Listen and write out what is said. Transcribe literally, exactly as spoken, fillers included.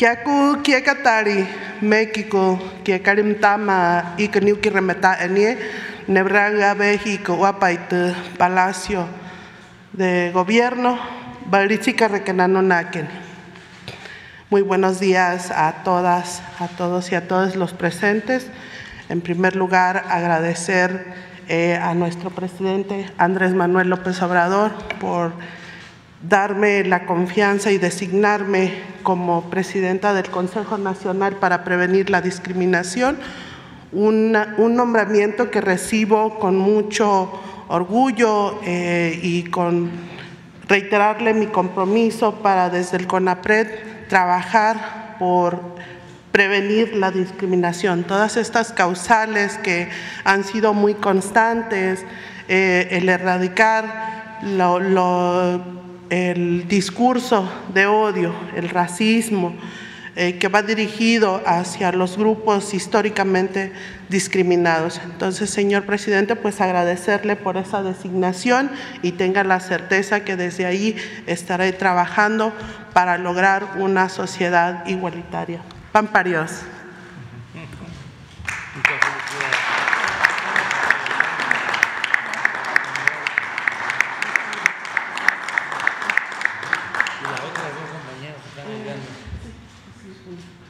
Kiaku kiekatari, México, kiekarimtama, ikaniuki remeta enie, Nebraga, México, Guapaite, Palacio de Gobierno, Barichica Requenano Naken. Muy buenos días a todas, a todos y a todos los presentes. En primer lugar, agradecer eh, a nuestro presidente Andrés Manuel López Obrador por darme la confianza y designarme como presidenta del Consejo Nacional para Prevenir la Discriminación, una, un nombramiento que recibo con mucho orgullo eh, y con reiterarle mi compromiso para desde el CONAPRED trabajar por prevenir la discriminación. Todas estas causales que han sido muy constantes, eh, el erradicar lo, lo el discurso de odio, el racismo, eh, que va dirigido hacia los grupos históricamente discriminados. Entonces, señor presidente, pues agradecerle por esa designación y tenga la certeza que desde ahí estaré trabajando para lograr una sociedad igualitaria. Pamparios. Thank you.